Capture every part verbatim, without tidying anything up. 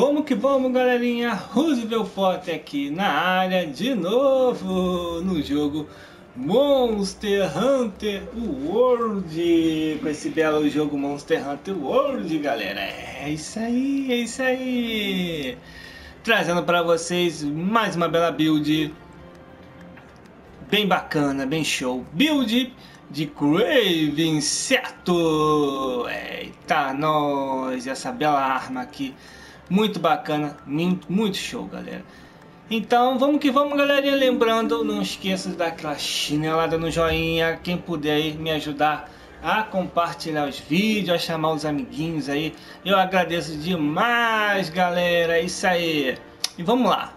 Vamos que vamos, galerinha, Roosewelt Potter aqui na área de novo no jogo Monster Hunter World, com esse belo jogo Monster Hunter World, galera. É isso aí, é isso aí, trazendo para vocês mais uma bela build bem bacana, bem show, build de Glaive Inseto. Eita, nós, essa bela arma aqui, muito bacana, muito show, galera. Então vamos que vamos, galerinha, lembrando, não esqueça de dar aquela chinelada no joinha, quem puder aí me ajudar a compartilhar os vídeos, a chamar os amiguinhos aí, eu agradeço demais, galera. É isso aí, e vamos lá,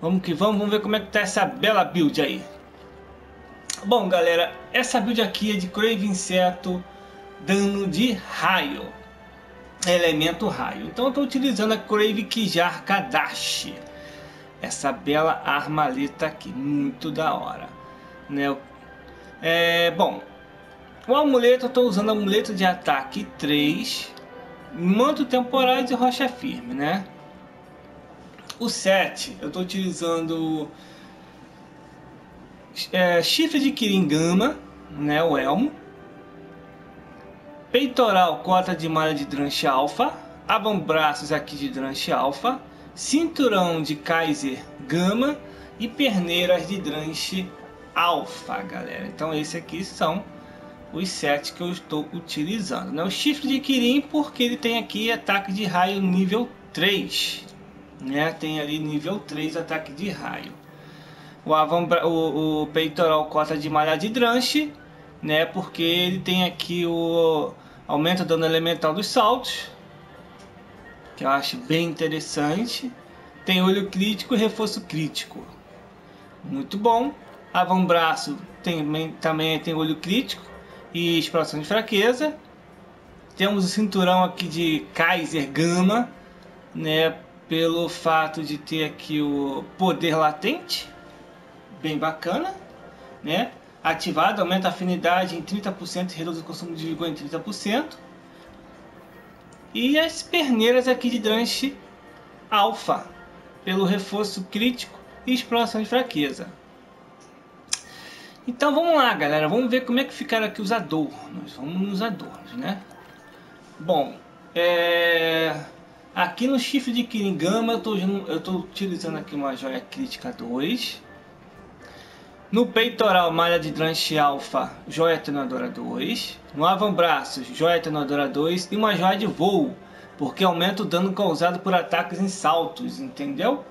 vamos que vamos, vamos ver como é que tá essa bela build aí. Bom, galera, essa build aqui é de Glaive Inseto, dano de raio, elemento raio. Então eu estou utilizando a Glaive Kijar Kadashi, essa bela armaleta aqui, muito da hora, né? É, bom, o amuleto, eu estou usando amuleto de ataque três, manto temporário de rocha firme, né? O sete, eu estou utilizando é, chifre de Kirin, né, o elmo. Peitoral, cota de malha de Dranche alfa, avambraços aqui de Dranche alfa, cinturão de Kaiser gama e perneiras de Dranche alfa, galera. Então esses aqui são os sete que eu estou utilizando, né? O chifre de Kirin, porque ele tem aqui ataque de raio nível três, né? Tem ali nível três ataque de raio. O, avambra... o, o peitoral, cota de malha de Dranche, né? Porque ele tem aqui o aumenta o dano elemental dos saltos, que eu acho bem interessante. Tem olho crítico e reforço crítico, muito bom. Avambraço tem, também tem olho crítico e exploração de fraqueza. Temos o cinturão aqui de Kaiser Gama, né, pelo fato de ter aqui o poder latente, bem bacana, né? Ativado, aumenta a afinidade em trinta por cento e reduz o consumo de vigor em trinta por cento. E as perneiras aqui de Dranche alfa, pelo reforço crítico e exploração de fraqueza. Então vamos lá, galera, vamos ver como é que ficaram aqui os adornos. Vamos nos adornos, né? Bom, é... aqui no chifre de Kirin Gama eu estou utilizando aqui uma joia crítica dois. No peitoral, malha de Dranche alfa, joia atenuadora dois. No avambraços, joia atenuadora dois e uma joia de voo, porque aumenta o dano causado por ataques em saltos, entendeu?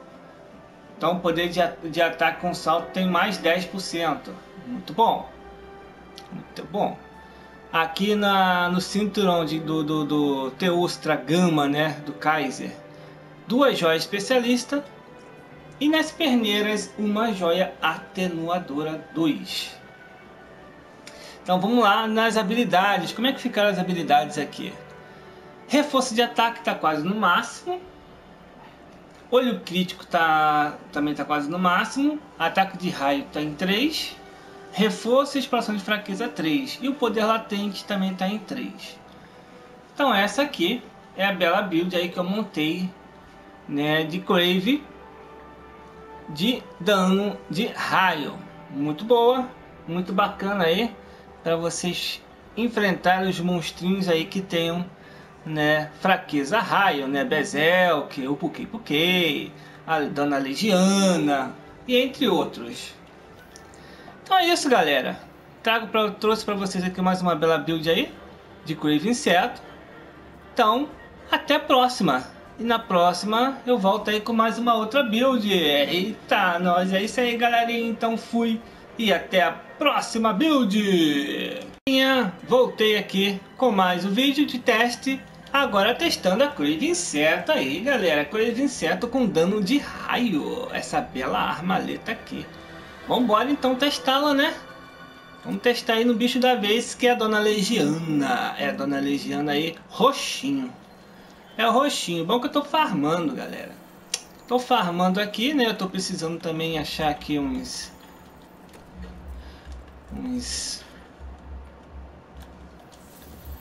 Então o poder de, de ataque com salto tem mais dez por cento. Muito bom, muito bom. Aqui na, no cinturão de, do, do, do Teustra Gama, né, do Kaiser, duas joias especialistas. E nas perneiras, uma joia atenuadora dois. Então vamos lá nas habilidades. Como é que ficaram as habilidades aqui? Reforço de ataque está quase no máximo. Olho crítico tá, também está quase no máximo. Ataque de raio está em três. Reforço e exploração de fraqueza três. E o poder latente também está em três. Então essa aqui é a bela build aí que eu montei, né, de Glaive de dano de raio, muito boa, muito bacana aí para vocês enfrentarem os monstrinhos aí que tenham, né, fraqueza raio, né, Beselk, o Puqui Puqui, a dona Legiana e entre outros. Então é isso, galera, trago para trouxe para vocês aqui mais uma bela build aí de Glaive Inseto. Então até a próxima. E na próxima eu volto aí com mais uma outra build. Eita, nós, é isso aí, galerinha. Então fui e até a próxima build. Voltei aqui com mais um vídeo de teste. Agora testando a Glaive Inseto aí, galera. Glaive Inseto com dano de raio. Essa bela armaleta aqui. Vambora então testá-la, né? Vamos testar aí no bicho da vez, que é a dona Legiana. É a dona Legiana aí, roxinho. É o roxinho, bom que eu tô farmando, galera. Tô farmando aqui, né? Eu tô precisando também achar aqui uns uns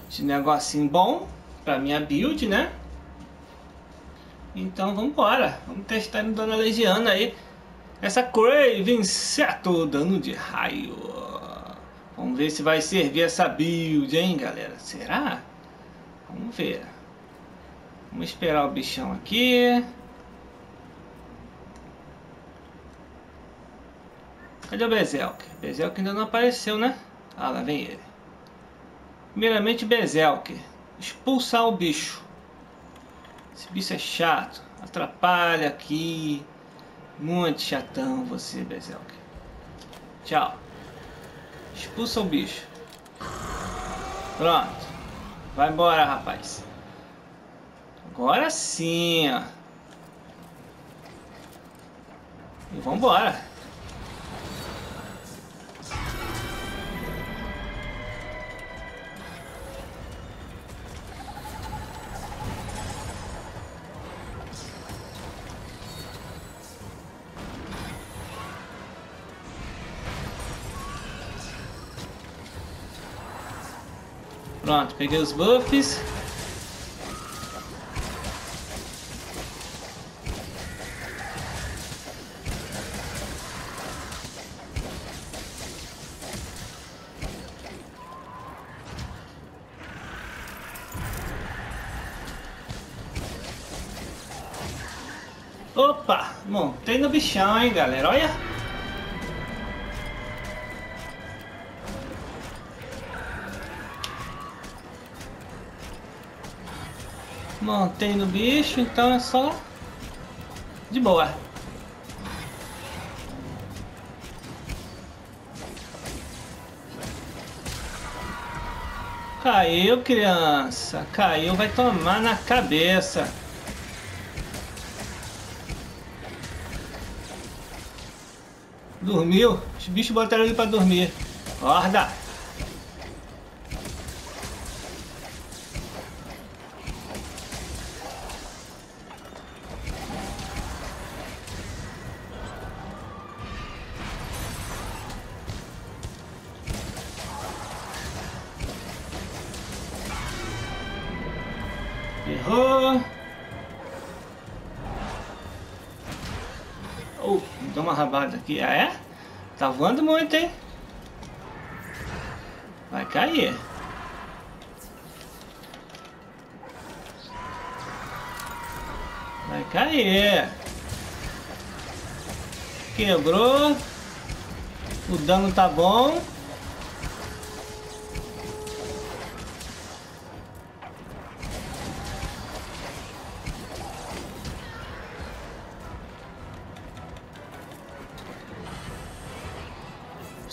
de negocinho bom pra minha build, né? Então vamos embora, vamos testar no Dona Legiana aí. Essa Glaive Inseto, dano de raio. Vamos ver se vai servir essa build, hein, galera? Será? Vamos ver. Vamos esperar o bichão aqui. Cadê o Beselk? Beselk ainda não apareceu, né? Ah, lá vem ele. Primeiramente, Beselk. Expulsar o bicho. Esse bicho é chato. Atrapalha aqui. Muito chatão você, Beselk. Tchau. Expulsa o bicho. Pronto. Vai embora, rapaz. Agora sim, ó. E vambora. Pronto, peguei os buffs. Opa, montei no bichão, hein, galera, olha. Montei no bicho, então é só de boa. Caiu, criança. Caiu, vai tomar na cabeça. Dormiu? Os bichos botaram ele pra dormir. Acorda! Errou. Oh, deu uma rabada aqui. Ah, é? Tá voando muito, hein? Vai cair. Vai cair. Quebrou. O dano tá bom.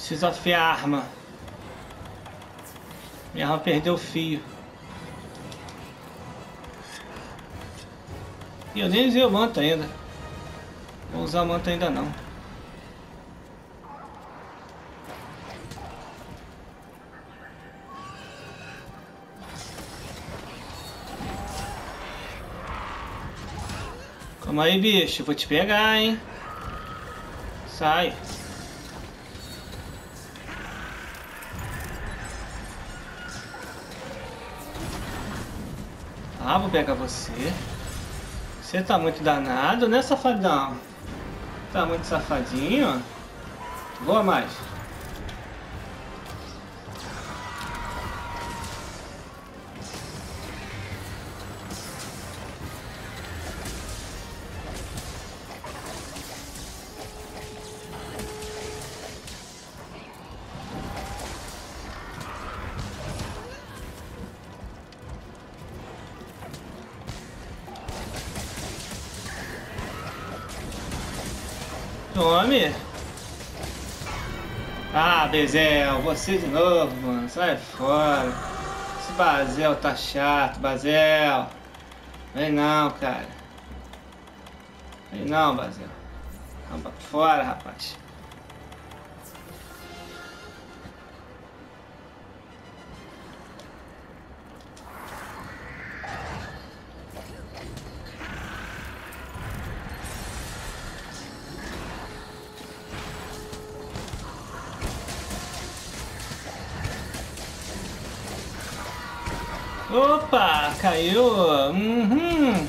Preciso afiar a arma. Minha arma perdeu o fio. E eu nem usei o manto ainda. Vou usar o manto ainda não. Calma aí, bicho. Vou te pegar, hein? Sai. Ah, vou pegar você. Você tá muito danado, né, safadão? Tá muito safadinho. Boa, mais. Tome. Ah, Bazel, você de novo, mano. Sai fora. Esse Bazel tá chato, Bazel. Vem não, cara. Vem não, Bazel. Vamos pra fora, rapaz. Opa, caiu. Uhum.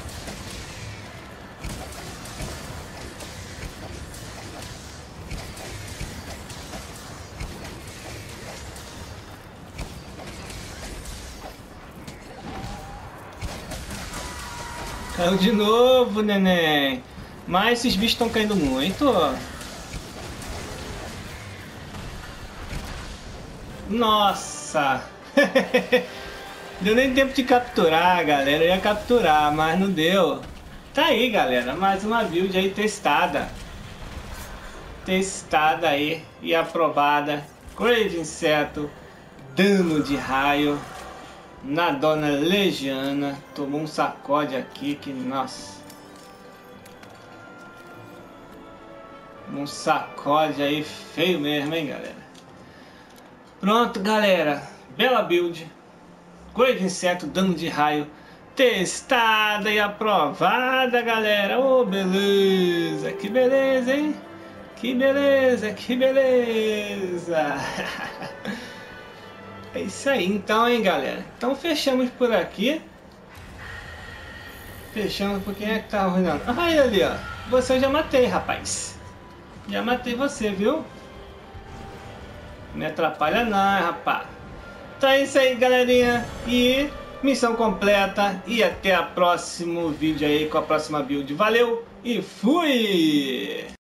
Caiu de novo, neném. Mas esses bichos estão caindo muito. Nossa. Deu nem tempo de capturar, galera. Eu ia capturar, mas não deu. Tá aí, galera. Mais uma build aí testada. Testada aí e aprovada. Glaive Inseto. Dano de raio. Na dona Legiana. Tomou um sacode aqui que, nossa. Um sacode aí feio mesmo, hein, galera. Pronto, galera. Bela build. Glaive Inseto, dano de raio. Testada e aprovada, galera. Ô, oh, beleza. Que beleza, hein? Que beleza, que beleza. É isso aí então, hein, galera. Então fechamos por aqui. Fechamos por quem é que tá arruinando. Ah, ele ali, ó. Você eu já matei, rapaz. Já matei você, viu? Não me atrapalha não, rapaz. Então é isso aí, galerinha. E missão completa. E até o próximo vídeo aí com a próxima build. Valeu e fui!